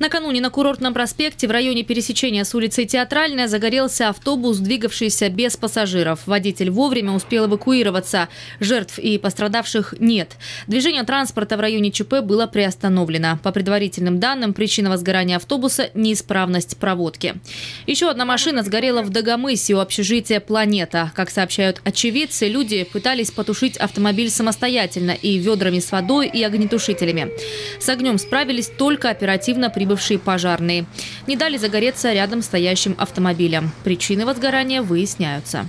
Накануне на Курортном проспекте в районе пересечения с улицей Театральная загорелся автобус, двигавшийся без пассажиров. Водитель вовремя успел эвакуироваться. Жертв и пострадавших нет. Движение транспорта в районе ЧП было приостановлено. По предварительным данным, причина возгорания автобуса – неисправность проводки. Еще одна машина сгорела в Дагомысе у общежития «Планета». Как сообщают очевидцы, люди пытались потушить автомобиль самостоятельно и ведрами с водой, и огнетушителями. С огнем справились только оперативно прибывшие пожарные. Не дали загореться рядом стоящим автомобилям. Причины возгорания выясняются.